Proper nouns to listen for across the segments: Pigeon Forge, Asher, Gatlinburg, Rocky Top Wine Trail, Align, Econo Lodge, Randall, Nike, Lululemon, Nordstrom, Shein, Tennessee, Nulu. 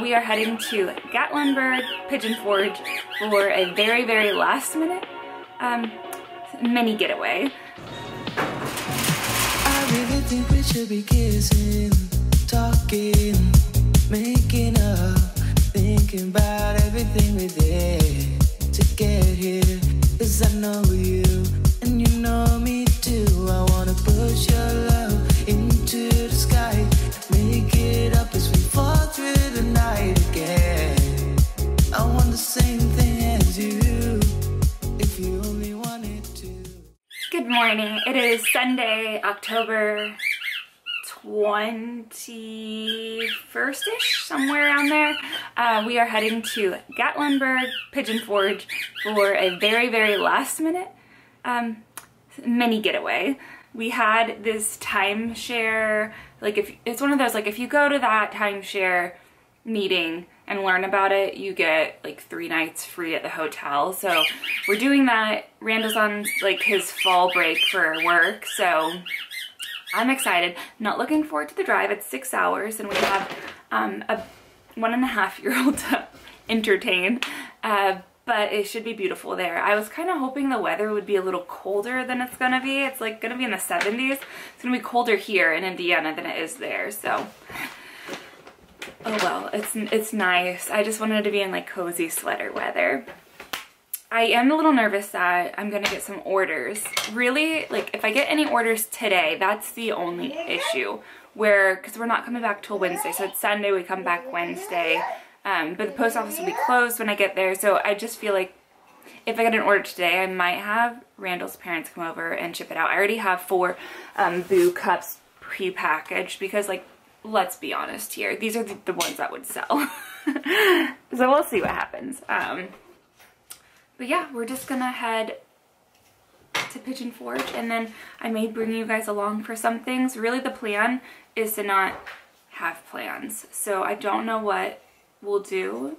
We are heading to Gatlinburg, Pigeon Forge for a very, very last minute mini getaway. I really think we should be kissing, talking, making up, thinking about everything we did to get here. 'Cause I know you and you know me too. I wanna push your love into the sky, make it up as we fall through the night again. I want the same thing as you, if you only wanted to. Good morning. It is Sunday, October 21st-ish, somewhere around there. We are heading to Gatlinburg, Pigeon Forge for a very, very last minute mini getaway. We had this timeshare, like if it's one of those, like if you go to that timeshare meeting and learn about it, you get like 3 nights free at the hotel. So we're doing that. Randall's on like his fall break for work, so I'm excited. Not looking forward to the drive. It's 6 hours and we have a 1.5-year-old to entertain, but it should be beautiful there. I was kind of hoping the weather would be a little colder than it's gonna be. It's like gonna be in the 70s. It's gonna be colder here in Indiana than it is there, so. Oh well, it's nice. I just wanted to be in like cozy sweater weather. I am a little nervous that I'm gonna get some orders. Really, like if I get any orders today, that's the only issue. Because we're not coming back till Wednesday, so it's Sunday, we come back Wednesday. But the post office will be closed when I get there, so I just feel like if I get an order today, I might have Randall's parents come over and ship it out. I already have 4 Boo cups pre-packaged because, like, let's be honest here, these are the ones that would sell. So we'll see what happens. But yeah, we're just gonna head to Pigeon Forge, and then I may bring you guys along for some things. Really the plan is to not have plans. So I don't know what we'll do.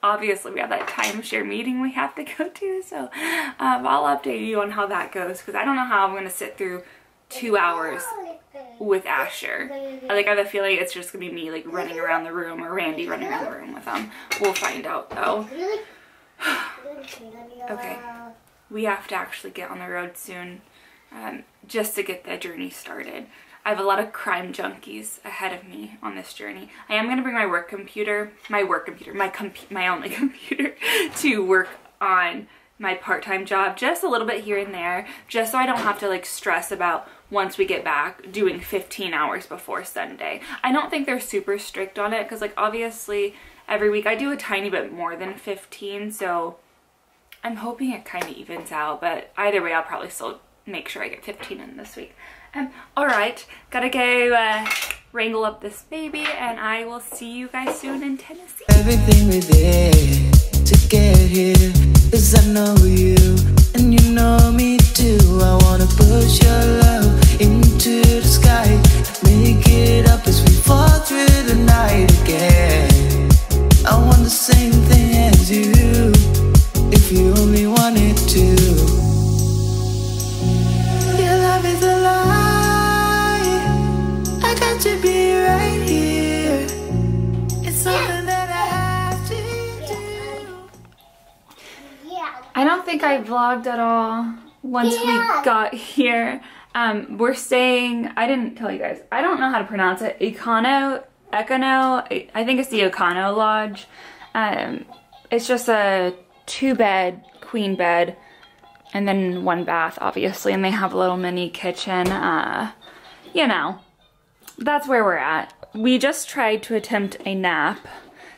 Obviously we have that timeshare meeting we have to go to, so I'll update you on how that goes, because I don't know how I'm gonna sit through 2 hours with Asher. Like, I have a feeling it's just gonna be me like running around the room, or Randy running around the room with them. We'll find out though. Okay, we have to actually get on the road soon, just to get the journey started. I have a lot of crime junkies ahead of me on this journey. I am going to bring my work computer, my only computer, to work on my part-time job just a little bit here and there, just so I don't have to like stress about once we get back doing 15 hours before Sunday. I don't think they're super strict on it, because like obviously every week I do a tiny bit more than 15, so I'm hoping it kind of evens out, but either way I'll probably still make sure I get 15 in this week. Alright, gotta go wrangle up this baby, and I will see you guys soon in Tennessee. Everything we did to get here, 'cause I know you and you know me too. I wanna push your love into the sky, make it up as we fall through the night again. I want the same thing as you, if you only wanted to. Your love is a lie, I got to be right here. It's something that I have to do. I don't think I vlogged at all once we got here. We're staying, I didn't tell you guys, I don't know how to pronounce it, Econo, I think it's the Econo Lodge. It's just a 2-bed, queen bed, and then 1 bath, obviously, and they have a little mini kitchen. You know, that's where we're at. We just tried to attempt a nap.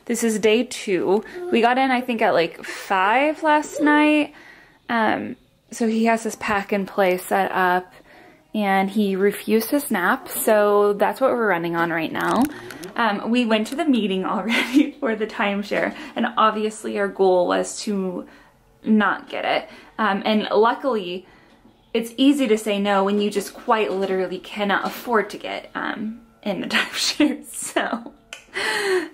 This is day 2. We got in, I think, at like 5 last night. So he has his pack and play set up, and he refused his nap, so that's what we're running on right now. We went to the meeting already for the timeshare, and obviously our goal was to not get it. And luckily, it's easy to say no when you just quite literally cannot afford to get in the timeshare. So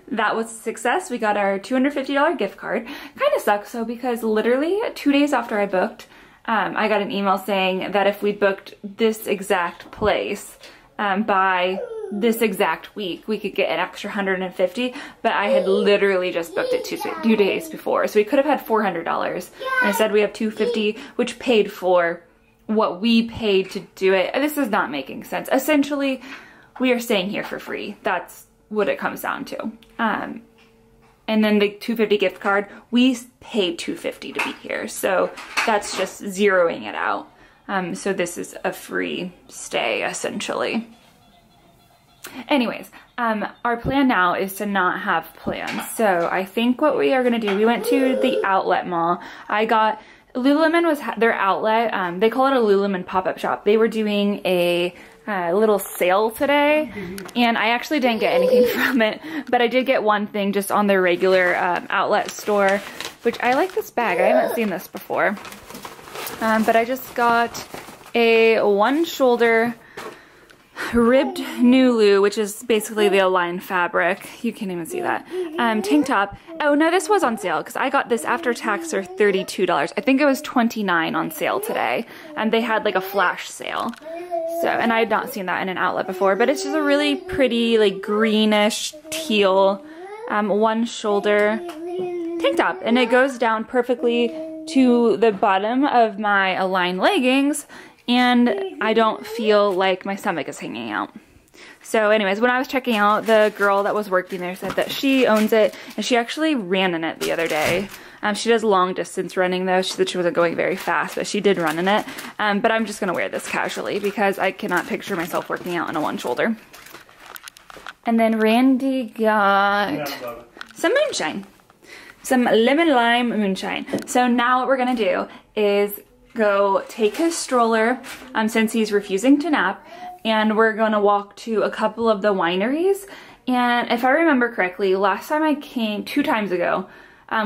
that was a success. We got our $250 gift card. Kind of sucks though, because literally 2 days after I booked, I got an email saying that if we booked this exact place by this exact week, we could get an extra 150, but I had literally just booked it two days before. So we could have had $400, and instead we have 250, which paid for what we paid to do it. This is not making sense. Essentially, we are staying here for free. That's what it comes down to. And then the $250 gift card, we paid $250 to be here. So that's just zeroing it out. So this is a free stay, essentially. Anyways, our plan now is to not have plans. So I think what we are gonna do, we went to the outlet mall. I got, Lululemon was their outlet. They call it a Lululemon pop-up shop. They were doing a little sale today, and I actually didn't get anything from it, but I did get one thing just on their regular outlet store, which I like this bag. I haven't seen this before. But I just got a one-shoulder ribbed Nulu, which is basically the Align fabric. You can't even see that. Tank top. Oh, no, this was on sale because I got this after tax for $32. I think it was $29 on sale today, and they had like a flash sale. So, and I had not seen that in an outlet before, but it's just a really pretty, like, greenish teal one-shoulder tank top, and it goes down perfectly to the bottom of my Align leggings, and I don't feel like my stomach is hanging out. So anyways, when I was checking out, the girl that was working there said that she owns it, and she actually ran in it the other day. She does long distance running though. She said she wasn't going very fast, but she did run in it. But I'm just gonna wear this casually because I cannot picture myself working out in a one shoulder. And then Randy got some moonshine. Some lemon lime moonshine. So now what we're gonna do is go take his stroller, since he's refusing to nap, and we're gonna walk to a couple of the wineries. And if I remember correctly, last time I came, 2 times ago,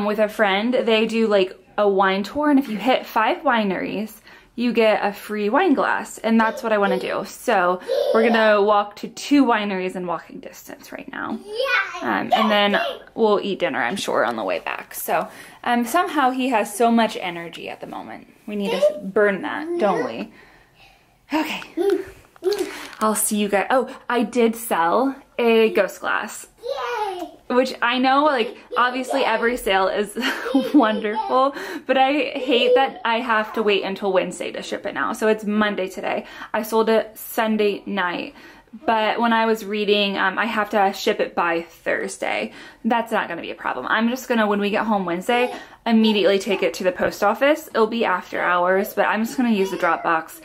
with a friend, they do like a wine tour, and if you hit 5 wineries, you get a free wine glass, and that's what I wanna do. So we're gonna walk to 2 wineries in walking distance right now. And then we'll eat dinner, I'm sure, on the way back. So somehow he has so much energy at the moment. We need to burn that, don't we? Okay. I'll see you guys. Oh, I did sell a ghost glass, which I know, like, obviously every sale is wonderful, but I hate that I have to wait until Wednesday to ship it now. So it's Monday today. I sold it Sunday night, but when I was reading, I have to ship it by Thursday. That's not gonna be a problem. I'm just gonna, when we get home Wednesday, immediately take it to the post office. It'll be after hours, but I'm just gonna use the drop box.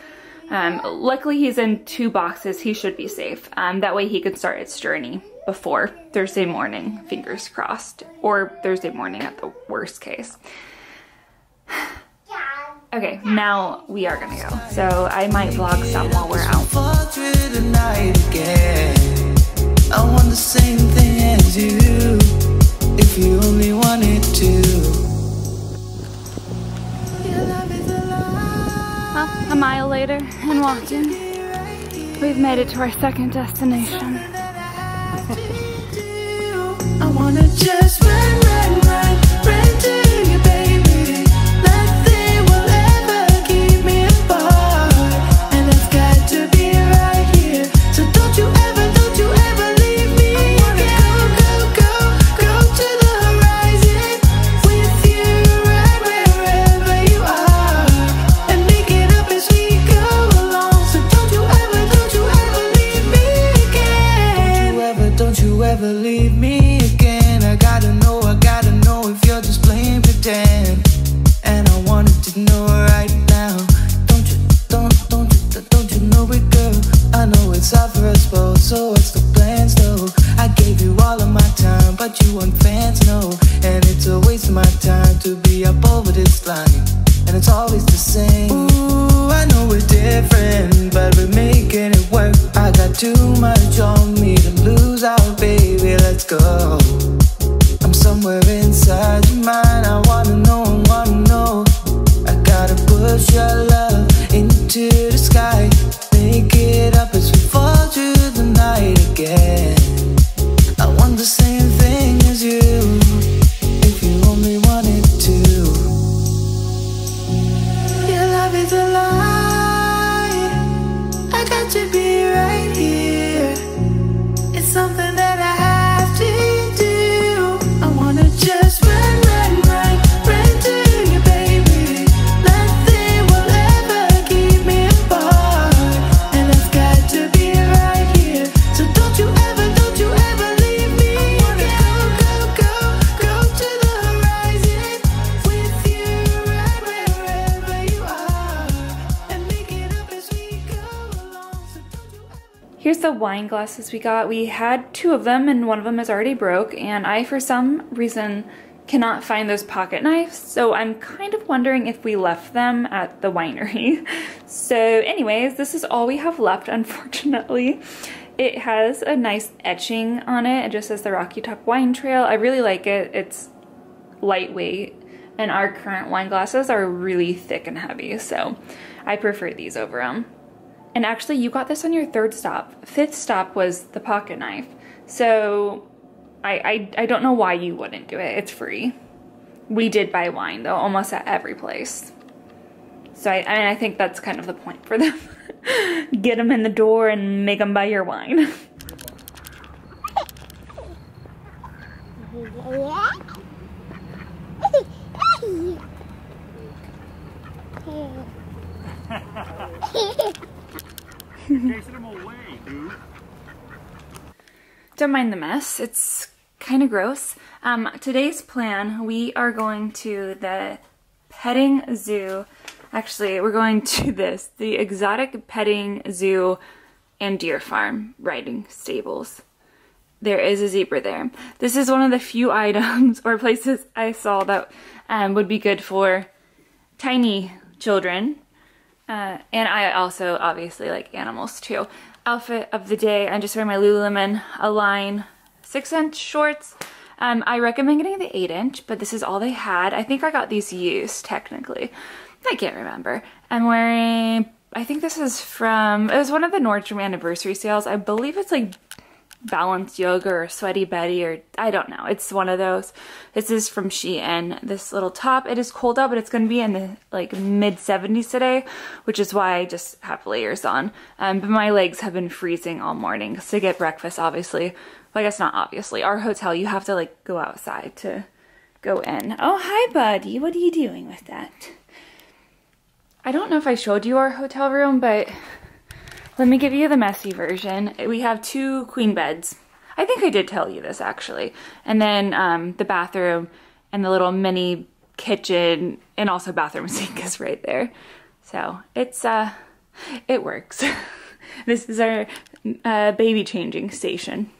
Luckily he's in 2 boxes. He should be safe. That way he can start its journey before Thursday morning, fingers crossed, or Thursday morning at the worst case. Okay, now we are gonna go. So I might vlog some while we're out. I want the same thing as you, if you only wanted to. Well, a mile later and walking, we've made it to our second destination. I wanna just run, run, run, run to you, baby. Nothing will ever keep me apart, and it's got to be right here. So don't you ever leave me. I wanna go to the horizon with you, right wherever you are, and make it up as we go along. So don't you ever leave me again. Don't you ever leave me. I gotta know if you're just playing pretend. And I wanted to know right now. Don't you know it, girl? I know it's all for us both, so what's the plans though? I gave you all of my time, but you weren't fans, no. And it's a waste of my time to be up over this line, and it's always the same. Ooh, I know we're different, but we're making it work. I got too much on me to lose out, baby, let's go. Somewhere inside your mind, I wanna know, I wanna know. I gotta push your love into the sky. Make it up as we fall through the night again. I want the same thing as you, if you only wanted to. Your love is a lie. I got to be right here. the wine glasses we got, we had two of them and one of them is already broke, and I, for some reason, cannot find those pocket knives, so I'm kind of wondering if we left them at the winery. So anyways, this is all we have left, unfortunately. It has a nice etching on it. It just says the Rocky Top Wine Trail. I really like it. It's lightweight, and our current wine glasses are really thick and heavy, so I prefer these over them. And actually, you got this on your third stop. Fifth stop was the pocket knife. So I don't know why you wouldn't do it. It's free. We did buy wine, though, almost at every place. So I think that's kind of the point for them. Get them in the door and make them buy your wine. Don't mind the mess, it's kind of gross. Today's plan, we are going to the petting zoo. Actually, we're going to the exotic petting zoo and deer farm riding stables. There is a zebra there. This is one of the few items or places I saw that would be good for tiny children. And I also obviously like animals too. Outfit of the day, I'm just wearing my Lululemon Align 6-inch shorts. I recommend getting the 8-inch, but this is all they had. I think I got these used, technically. I can't remember. I'm wearing, I think this is from, it was one of the Nordstrom anniversary sales. I believe it's like Balanced Yoga or Sweaty Betty or I don't know. It's one of those. This is from Shein, this little top. It is cold out, but it's going to be in the like mid 70s today, which is why I just have layers on. But my legs have been freezing all morning because to get breakfast, obviously. Well, I guess not obviously. Our hotel, you have to like go outside to go in. Oh, hi buddy. What are you doing with that? I don't know if I showed you our hotel room, but let me give you the messy version. We have two queen beds. I think I did tell you this actually. And then the bathroom and the little mini kitchen and also bathroom sink is right there. So it's, it works. This is our baby changing station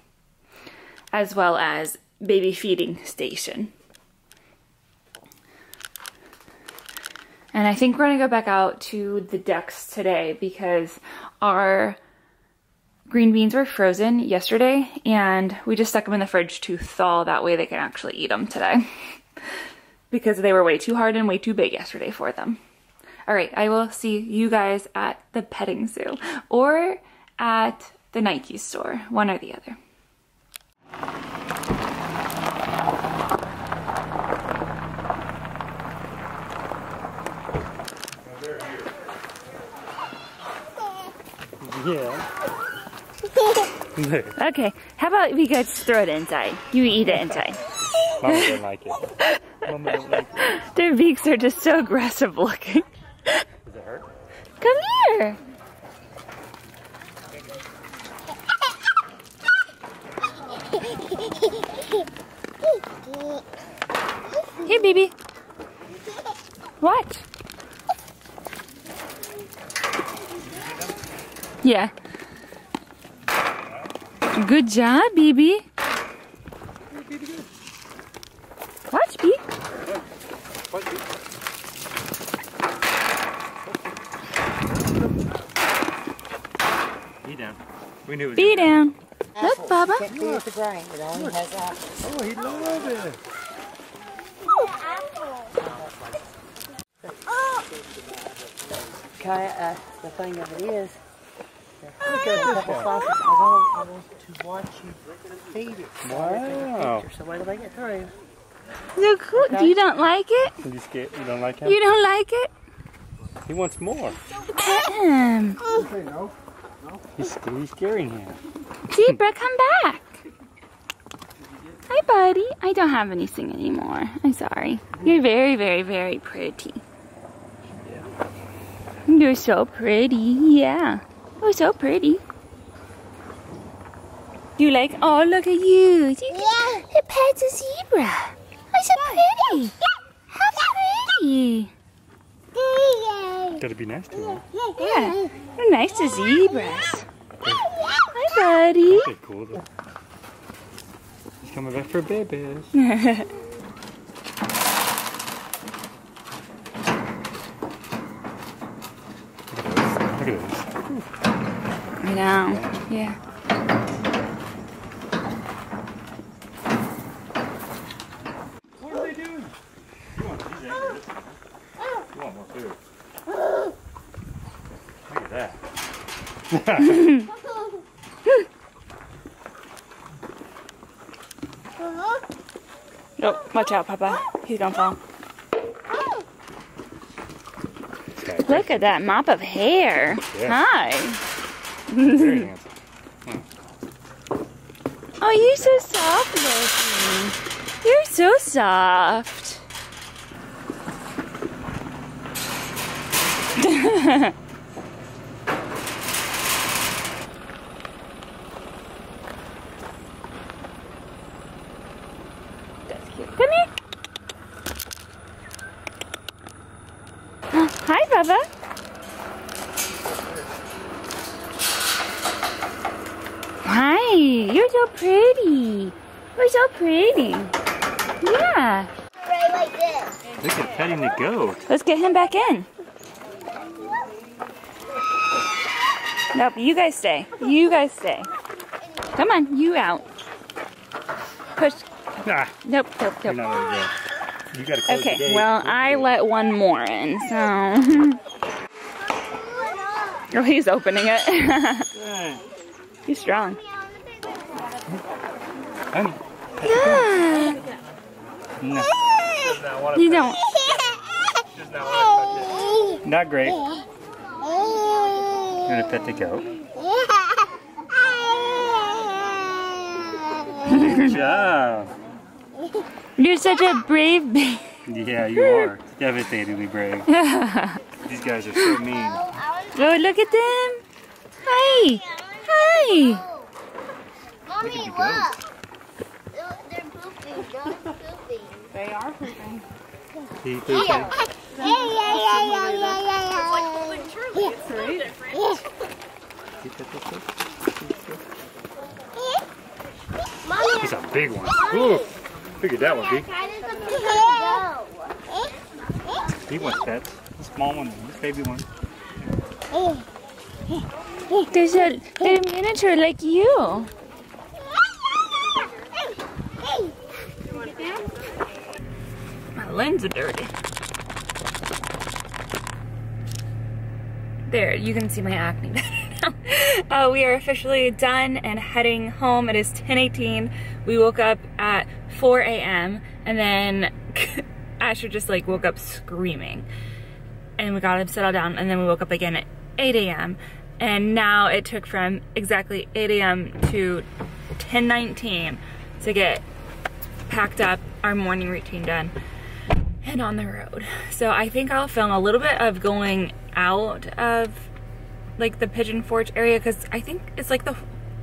as well as baby feeding station. And I think we're gonna go back out to the decks today because our green beans were frozen yesterday and we just stuck them in the fridge to thaw. That way they can actually eat them today because they were way too hard and way too big yesterday for them. All right, I will see you guys at the petting zoo or at the Nike store, one or the other. Yeah. Okay, how about we guys throw it inside? You eat it inside. Mama don't like it. Mama don't like it. Their beaks are just so aggressive looking. Does it hurt? Come here. Here, baby. What? Yeah. Good job, baby. Watch, B. Be down. We knew it. Be down. Look, Baba. It look. Oh, he loves it. Kaya, the thing of it is, look at this one. I want to watch you feed it. Wow. So wait till I get through. So cool. Okay. You don't like it? You scared? You don't like him? You don't like it? He wants more. No. He's scaring him. Zebra, come back. Hi, buddy. I don't have anything anymore. I'm sorry. You're very, very, very pretty. Yeah. You're so pretty. Yeah. Oh, so pretty. You like? Oh, look at you. Yeah. It pets a zebra. Oh, so pretty. How pretty. Gotta be nice to them. Yeah. We're nice to zebras. I buddy. Cool, he's coming back for babies. Look at this. I know. Yeah. What are they doing? You want these eggs? You want more food? Look at that. No, watch out, Papa. He's gonna fall. Look at that mop of hair. Yeah. Hi. Very handsome. Oh, you're so soft, Loki. You're so soft. That's cute. Come here. Hi, Bubba. Hi, you're so pretty. You're so pretty. Yeah. Right like this. Look at petting the goat. Let's get him back in. Nope, you guys stay. You guys stay. Come on, you out. Push. Nah. Nope, nope, nope. You gotta close the gate. Well, I let one more in, so. Oh, he's opening it. He's strong. No. You don't. Not great. I'm gonna pet the goat. Good job. You're such a brave baby. Yeah, you are. Devastatingly brave. These guys are so mean. Oh, look at them. Hi. Hi. Mommy, look. They're pooping. John's pooping. They are pooping. He's pooping. It's like truly. It's so different. He's a big one. Ooh. Figured that one, B. He wants pets. The small one, the baby one. They're miniature like you. My lens are dirty. There, you can see my acne. We are officially done and heading home. It is 10:18. We woke up at 4 a.m. and then Asher just like woke up screaming and we got him settled down, and then we woke up again at 8 a.m. and now it took from exactly 8 a.m. to 10:19 to get packed up, our morning routine done, and on the road. So I think I'll film a little bit of going out of like the Pigeon Forge area, because I think it's like the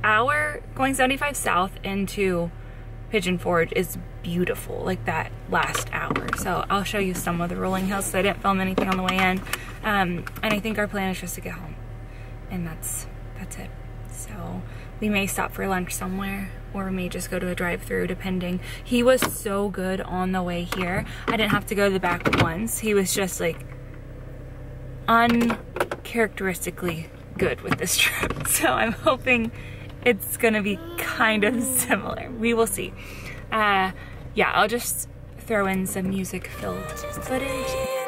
hour going 75 south into Pigeon Forge is beautiful, like that last hour. So I'll show you some of the rolling hills. So I didn't film anything on the way in, and I think our plan is just to get home, and that's it. So we may stop for lunch somewhere, or we may just go to a drive-through, depending. He was so good on the way here. I didn't have to go to the back once. He was just like uncharacteristically good with this trip, so I'm hoping it's gonna be kind of similar. We will see. Yeah, I'll just throw in some music filled footage.